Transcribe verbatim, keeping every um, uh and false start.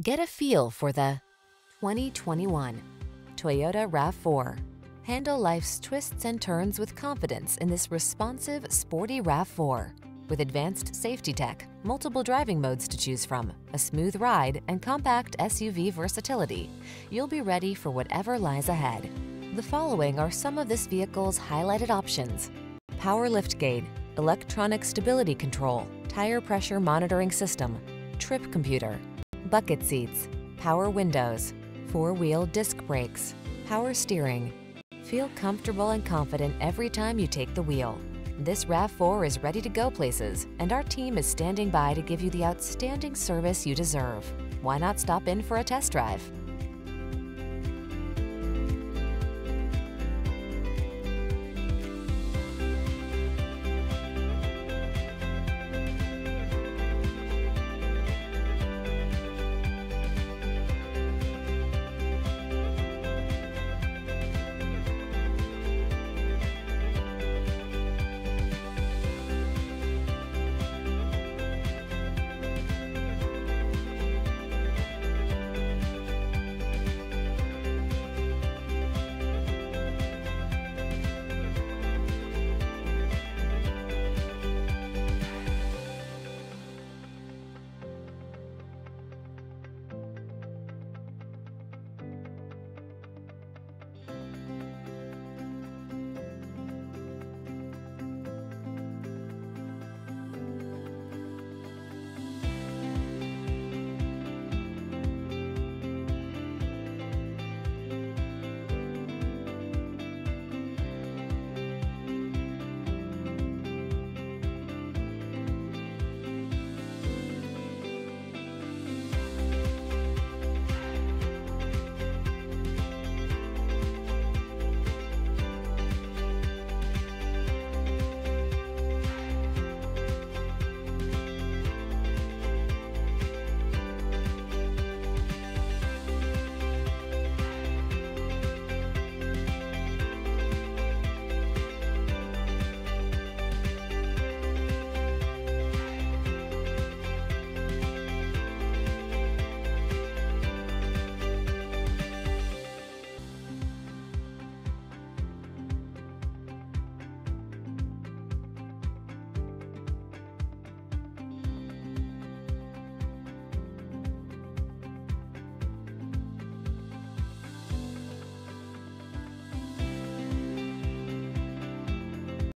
Get a feel for the twenty twenty-one Toyota RAV four. Handle life's twists and turns with confidence in this responsive, sporty RAV four. With advanced safety tech, multiple driving modes to choose from, a smooth ride, and compact S U V versatility, you'll be ready for whatever lies ahead. The following are some of this vehicle's highlighted options: power liftgate, electronic stability control, tire pressure monitoring system, trip computer, bucket seats, power windows, four-wheel disc brakes, power steering. Feel comfortable and confident every time you take the wheel. This RAV four is ready to go places, and our team is standing by to give you the outstanding service you deserve. Why not stop in for a test drive?